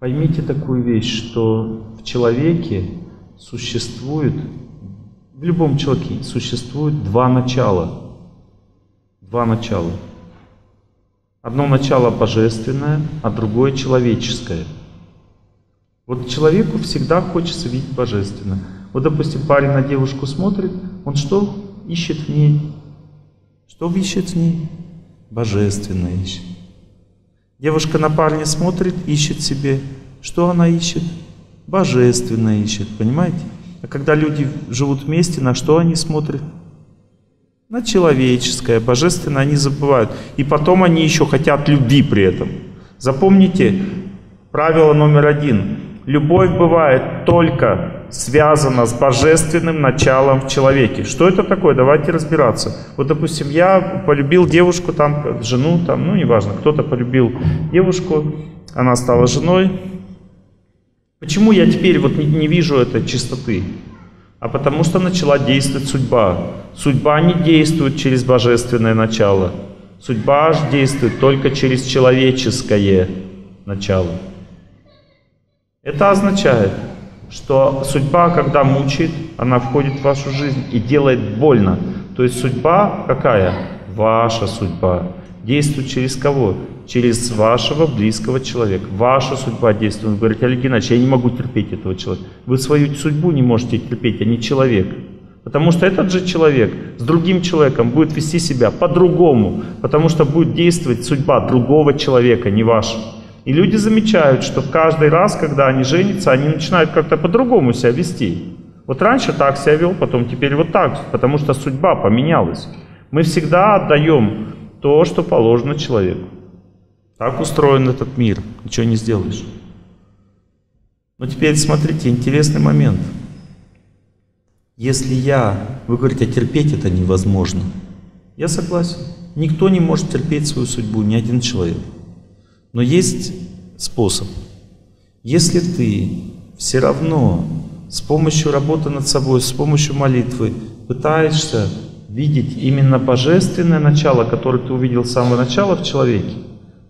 Поймите такую вещь, что в человеке существует, в любом человеке существует два начала. Два начала. Одно начало божественное, а другое человеческое. Вот человеку всегда хочется видеть божественное. Вот, допустим, парень на девушку смотрит, он что ищет в ней? Что ищет в ней? Божественное ищет. Девушка на парня смотрит, ищет себе. Что она ищет? Божественное ищет, понимаете? А когда люди живут вместе, на что они смотрят? На человеческое, божественное они забывают. И потом они еще хотят любви при этом. Запомните правило номер один. Любовь бывает только связана с божественным началом в человеке. Что это такое? Давайте разбираться. Вот, допустим, я полюбил девушку, там, жену, там, ну, неважно, кто-то полюбил девушку, она стала женой. Почему я теперь вот не вижу этой чистоты? А потому что начала действовать судьба. Судьба не действует через божественное начало. Судьба действует только через человеческое начало. Это означает, что судьба, когда мучает, она входит в вашу жизнь и делает больно. То есть судьба какая? Ваша судьба. Действует через кого? Через вашего близкого человека. Ваша судьба действует. Вы говорите: Олег Геннадьевич, я не могу терпеть этого человека. Вы свою судьбу не можете терпеть, а не человек. Потому что этот же человек с другим человеком будет вести себя по-другому. Потому что будет действовать судьба другого человека, не ваша. И люди замечают, что каждый раз, когда они женятся, они начинают как-то по-другому себя вести. Вот раньше так себя вел, потом теперь вот так. Потому что судьба поменялась. Мы всегда отдаем то, что положено человеку. Так устроен этот мир. Ничего не сделаешь. Но теперь смотрите, интересный момент. Если я... Вы говорите, терпеть это невозможно. Я согласен. Никто не может терпеть свою судьбу, ни один человек. Но есть способ. Если ты все равно с помощью работы над собой, с помощью молитвы пытаешься видеть именно божественное начало, которое ты увидел с самого начала в человеке,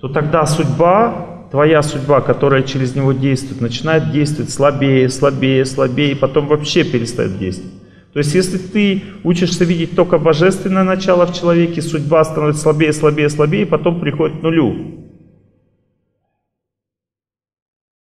то тогда судьба, твоя судьба, которая через него действует, начинает действовать слабее, слабее, слабее, и потом вообще перестает действовать. То есть если ты учишься видеть только божественное начало в человеке, судьба становится слабее, слабее, слабее, и потом приходит к нулю.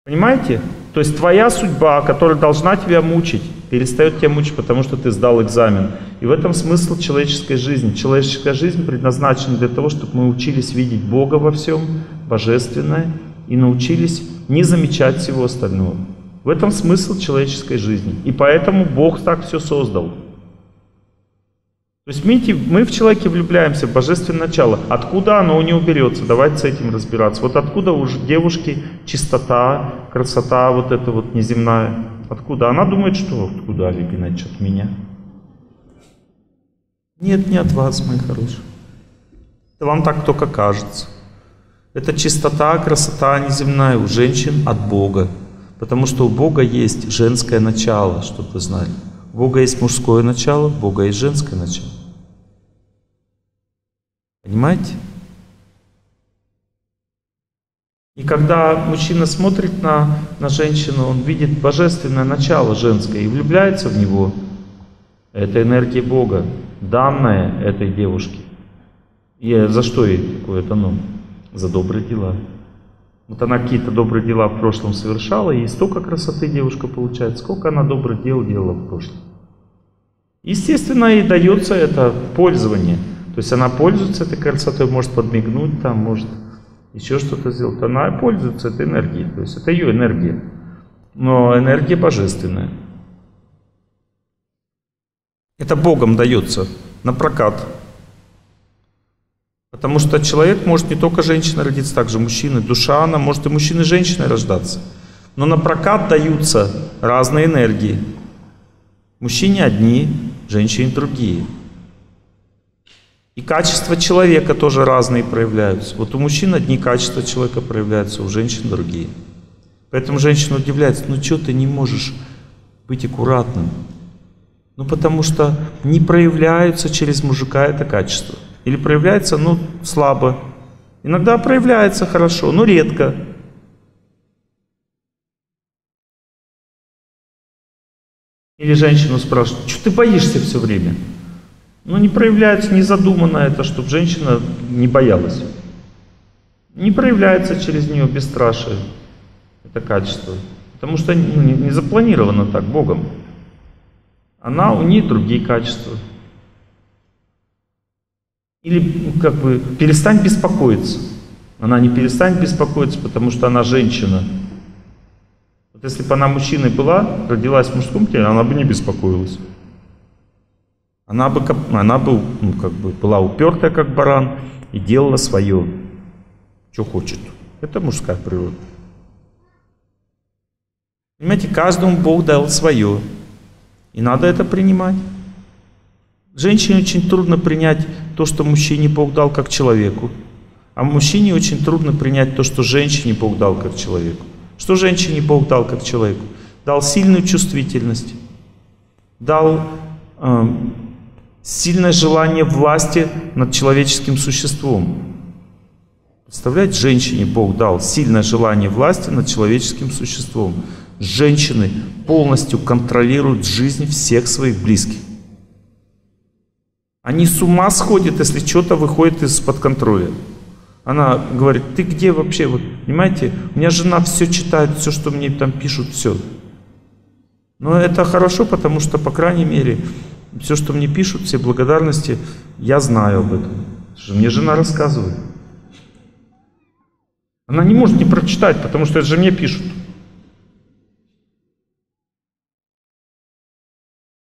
Понимаете? То есть твоя судьба, которая должна тебя мучить, перестает тебя мучить, потому что ты сдал экзамен. И в этом смысл человеческой жизни. Человеческая жизнь предназначена для того, чтобы мы учились видеть Бога во всем, Божественное, и научились не замечать всего остального. В этом смысл человеческой жизни. И поэтому Бог так все создал. То есть мы в человеке влюбляемся в божественное начало. Откуда оно у него берется? Давайте с этим разбираться. Вот откуда у девушки чистота, красота вот эта вот неземная? Откуда? Она думает, что откуда, Олег Геннадьевич, от меня? Нет, не от вас, мои хорошие. Это вам так только кажется. Это чистота, красота неземная у женщин от Бога. Потому что у Бога есть женское начало, чтобы вы знали. У Бога есть мужское начало, у Бога есть женское начало. Понимаете? И когда мужчина смотрит на женщину, он видит божественное начало женское и влюбляется в него. Это энергия Бога, данная этой девушке. И за что ей такое дано? За добрые дела. Вот она какие-то добрые дела в прошлом совершала, и столько красоты девушка получает, сколько она добрых дел делала в прошлом. Естественно, ей дается это в пользование. То есть она пользуется этой красотой, может подмигнуть, там, может еще что-то сделать. Она пользуется этой энергией, то есть это ее энергия. Но энергия божественная. Это Богом дается на прокат. Потому что человек может не только женщина родиться, также мужчины, душа, она может и мужчины, и женщины рождаться. Но на прокат даются разные энергии. Мужчине одни, женщине другие. И качества человека тоже разные проявляются. Вот у мужчин одни качества человека проявляются, у женщин другие. Поэтому женщина удивляется: ну что ты не можешь быть аккуратным? Ну потому что не проявляются через мужика это качество. Или проявляется, ну, слабо. Иногда проявляется хорошо, но редко. Или женщину спрашивают, что ты боишься все время? Ну, не проявляется, не задумано это, чтобы женщина не боялась. Не проявляется через нее бесстрашие, это качество. Потому что не запланировано так Богом. Она, у нее другие качества. Или как бы перестань беспокоиться. Она не перестанет беспокоиться, потому что она женщина. Вот если бы она мужчиной была, родилась в мужском теле, она бы не беспокоилась. Она бы ну, как бы была упертая, как баран, и делала свое, что хочет. Это мужская природа. Понимаете, каждому Бог дал свое. И надо это принимать. Женщине очень трудно принять то, что мужчине Бог дал, как человеку. А мужчине очень трудно принять то, что женщине Бог дал, как человеку. Что женщине Бог дал, как человеку? Дал сильную чувствительность, дал сильное желание власти над человеческим существом. Представляете, женщине Бог дал сильное желание власти над человеческим существом. Женщины полностью контролируют жизнь всех своих близких. Они с ума сходят, если что-то выходит из-под контроля. Она говорит, ты где вообще? Вот, понимаете, у меня жена все читает, все, что мне там пишут, все. Но это хорошо, потому что, по крайней мере, все, что мне пишут, все благодарности, я знаю об этом. Мне жена рассказывает. Она не может не прочитать, потому что это же мне пишут.